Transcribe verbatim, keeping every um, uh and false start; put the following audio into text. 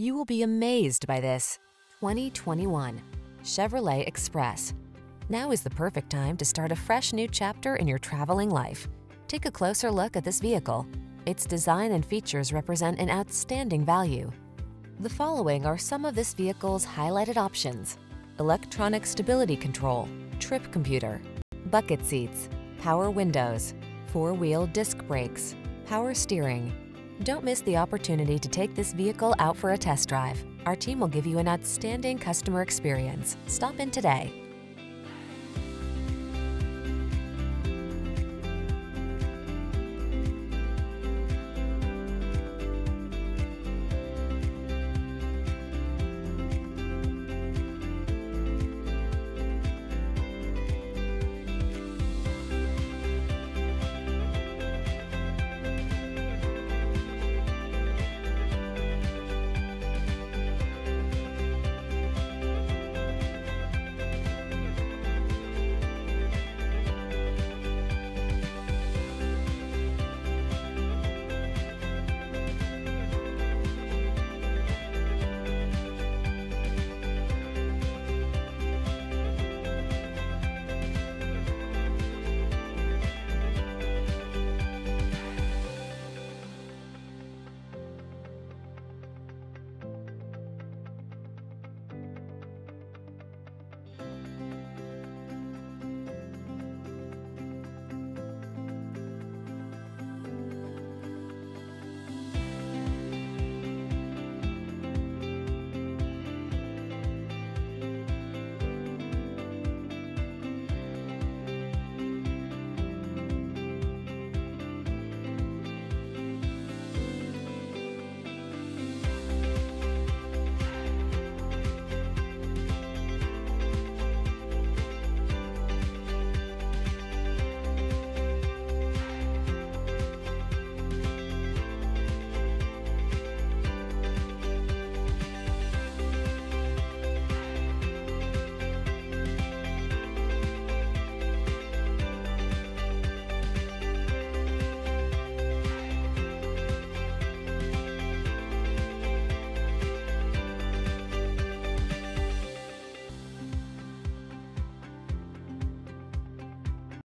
You will be amazed by this twenty twenty-one Chevrolet Express. Now is the perfect time to start a fresh new chapter in your traveling life. Take a closer look at this vehicle. Its design and features represent an outstanding value. The following are some of this vehicle's highlighted options: electronic stability control, trip computer, bucket seats, power windows, four-wheel disc brakes, power steering. Don't miss the opportunity to take this vehicle out for a test drive. Our team will give you an outstanding customer experience. Stop in today.